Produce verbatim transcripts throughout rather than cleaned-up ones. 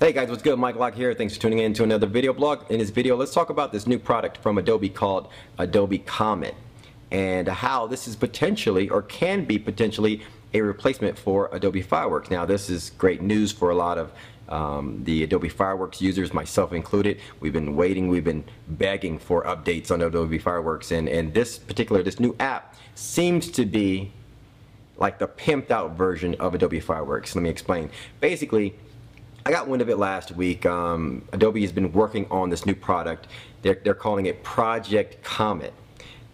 Hey guys, what's good? Mike Locke here. Thanks for tuning in to another video blog. In this video, let's talk about this new product from Adobe called Adobe Comet and how this is potentially or can be potentially a replacement for Adobe Fireworks. Now, this is great news for a lot of um, the Adobe Fireworks users, myself included. We've been waiting, we've been begging for updates on Adobe Fireworks, and, and this particular, this new app seems to be like the pimped out version of Adobe Fireworks. Let me explain. Basically, I got wind of it last week. Um, Adobe has been working on this new product. They're, they're calling it Project Comet.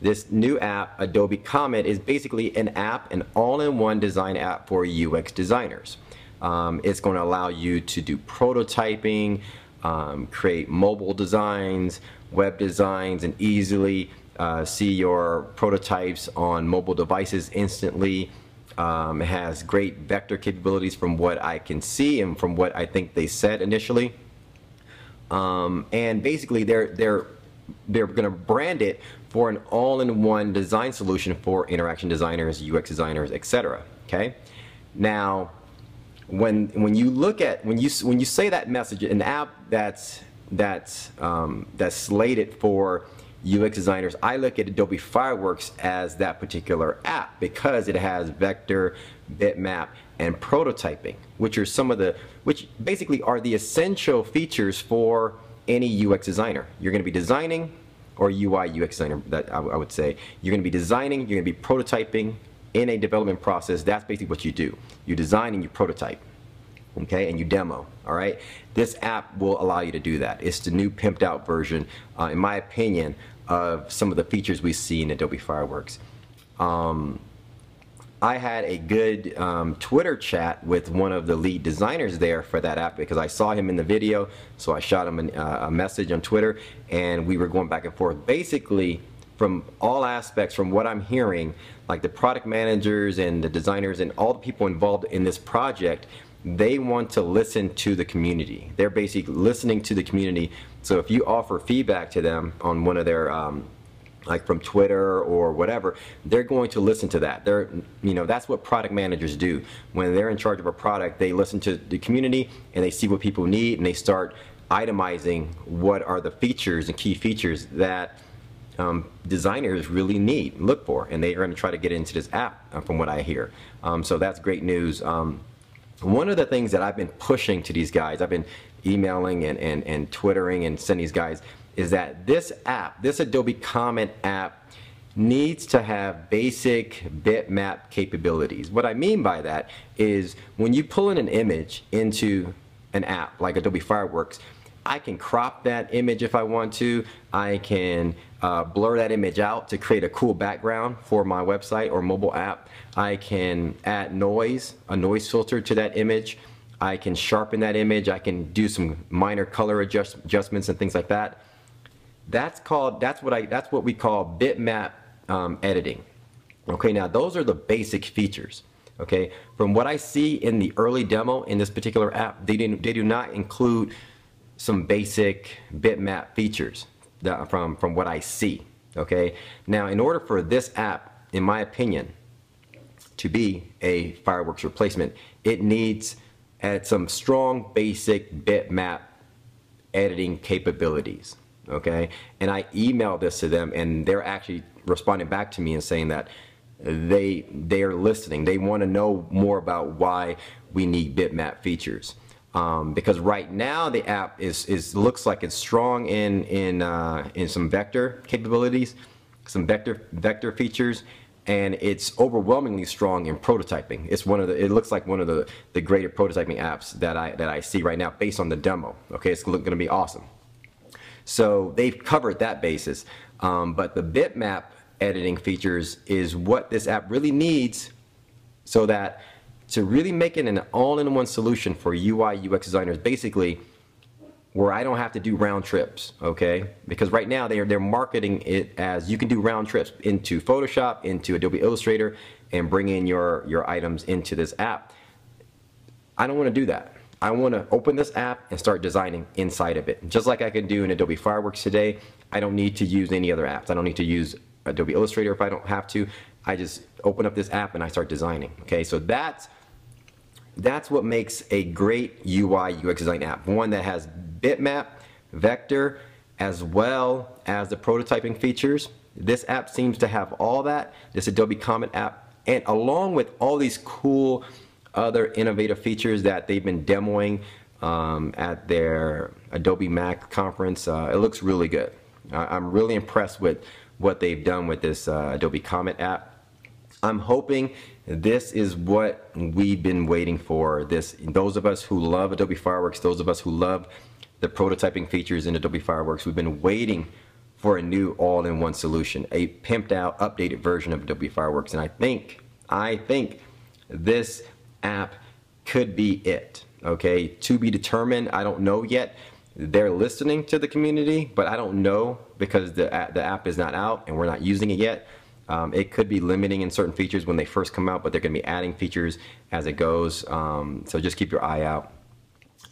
This new app, Adobe Comet, is basically an app, an all-in-one design app for U X designers. Um, it's going to allow you to do prototyping, um, create mobile designs, web designs, and easily uh, see your prototypes on mobile devices instantly. Um, it has great vector capabilities from what I can see and from what I think they said initially. Um, and basically they're, they're, they're going to brand it for an all-in-one design solution for interaction designers, U X designers, et cetera. Okay? Now, when, when you look at, when you, when you say that message, an app that's, that's, um, that's slated for U X designers, I look at Adobe Fireworks as that particular app because it has vector, bitmap, and prototyping, which are some of the, which basically are the essential features for any U X designer. You're going to be designing, or U I U X designer, that I, I would say. You're going to be designing, you're going to be prototyping in a development process. That's basically what you do. You design and you prototype. Okay, and you demo, all right? This app will allow you to do that. It's the new pimped out version, uh, in my opinion, of some of the features we see in Adobe Fireworks. Um, I had a good um, Twitter chat with one of the lead designers there for that app because I saw him in the video, so I shot him an, uh, a message on Twitter, and we were going back and forth. Basically, from all aspects, from what I'm hearing, like the product managers and the designers and all the people involved in this project, they want to listen to the community. They're basically listening to the community. So if you offer feedback to them on one of their, um, like from Twitter or whatever, they're going to listen to that. They're, you know, that's what product managers do. When they're in charge of a product, they listen to the community and they see what people need and they start itemizing what are the features and key features that Um, designers really need, look for, and they are going to try to get into this app, uh, from what I hear. Um, so that's great news. Um, one of the things that I've been pushing to these guys, I've been emailing and, and, and Twittering and sending these guys, is that this app, this Adobe Comet app, needs to have basic bitmap capabilities. What I mean by that is when you pull in an image into an app like Adobe Fireworks, I can crop that image if I want to. I can uh, blur that image out to create a cool background for my website or mobile app. I can add noise, a noise filter to that image. I can sharpen that image. I can do some minor color adjust, adjustments and things like that. That's called, that's what I, that's what we call bitmap um, editing. Okay, now those are the basic features. Okay, from what I see in the early demo in this particular app, they didn't, they do not include some basic bitmap features that from, from what I see, okay? Now, in order for this app, in my opinion, to be a Fireworks replacement, it needs add some strong basic bitmap editing capabilities, okay? And I emailed this to them, and they're actually responding back to me and saying that they, they are listening. They want to know more about why we need bitmap features. Um, because right now the app is, is looks like it's strong in in uh, in some vector capabilities, some vector vector features, and it's overwhelmingly strong in prototyping. It's one of the it looks like one of the the greater prototyping apps that I that I see right now based on the demo. Okay, it's going to be awesome. So they've covered that basis, um, but the bitmap editing features is what this app really needs, so that to really make it an all-in-one solution for U I, U X designers, basically, where I don't have to do round trips, okay? Because right now, they're, they're marketing it as you can do round trips into Photoshop, into Adobe Illustrator, and bring in your, your items into this app. I don't want to do that. I want to open this app and start designing inside of it. Just like I can do in Adobe Fireworks today, I don't need to use any other apps. I don't need to use Adobe Illustrator if I don't have to. I just open up this app and I start designing, okay? So that's That's what makes a great U I U X design app, one that has bitmap, vector, as well as the prototyping features. This app seems to have all that, this Adobe Comet app, and along with all these cool other innovative features that they've been demoing um, at their Adobe Max conference. Uh, it looks really good. I'm really impressed with what they've done with this uh, Adobe Comet app. I'm hoping this is what we've been waiting for. This, those of us who love Adobe Fireworks, those of us who love the prototyping features in Adobe Fireworks, we've been waiting for a new all-in-one solution, a pimped out, updated version of Adobe Fireworks. And I think, I think this app could be it, okay? To be determined, I don't know yet. They're listening to the community, but I don't know because the, the app is not out and we're not using it yet. Um, it could be limiting in certain features when they first come out, but they're going to be adding features as it goes. Um, so just keep your eye out.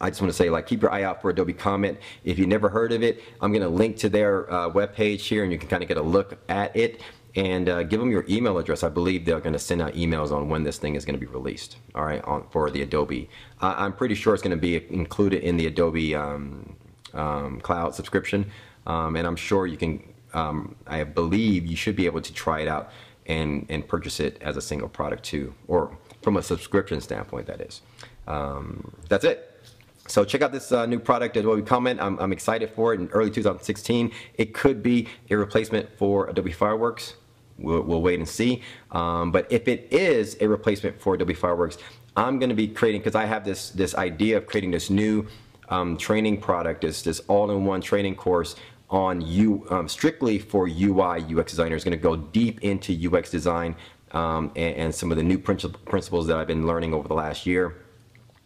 I just want to say, like, keep your eye out for Adobe Comet. If you never heard of it, I'm going to link to their uh, webpage here, and you can kind of get a look at it. And uh, give them your email address. I believe they're going to send out emails on when this thing is going to be released. All right, on, for the Adobe. Uh, I'm pretty sure it's going to be included in the Adobe um, um, Cloud subscription, um, and I'm sure you can. Um, I believe you should be able to try it out and, and purchase it as a single product too, or from a subscription standpoint, that is. Um, that's it. So check out this uh, new product, Adobe Comet. I'm, I'm excited for it. In early two thousand sixteen, it could be a replacement for Adobe Fireworks. We'll, we'll wait and see. Um, but if it is a replacement for Adobe Fireworks, I'm going to be creating, because I have this, this idea of creating this new um, training product, this, this all-in-one training course on you um, strictly for U I U X designers. Going to go deep into U X design um, and, and some of the new princip principles that I've been learning over the last year.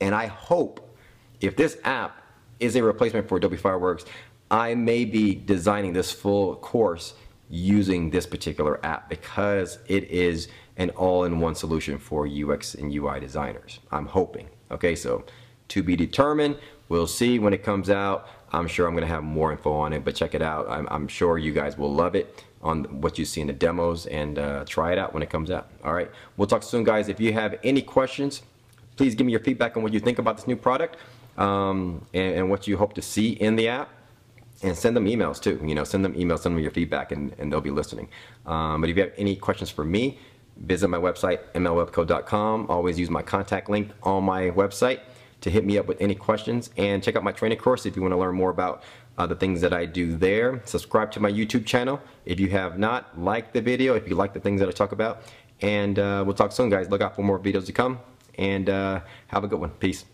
And I hope if this app is a replacement for Adobe Fireworks, I may be designing this full course using this particular app because it is an all-in-one solution for U X and U I designers. I'm hoping. Okay, so to be determined. We'll see when it comes out. I'm sure I'm going to have more info on it, but check it out. I'm, I'm sure you guys will love it on what you see in the demos, and uh, try it out when it comes out. All right. We'll talk soon, guys. If you have any questions, please give me your feedback on what you think about this new product um, and, and what you hope to see in the app. And send them emails, too. You know, send them emails, send them your feedback, and, and they'll be listening. Um, but if you have any questions for me, visit my website, m l web code dot com. Always use my contact link on my website to hit me up with any questions, and check out my training course if you want to learn more about uh, the things that I do there. Subscribe to my YouTube channel if you have not. Like the video if you like the things that I talk about, and uh, we'll talk soon, guys. Look out for more videos to come, and uh, have a good one. Peace.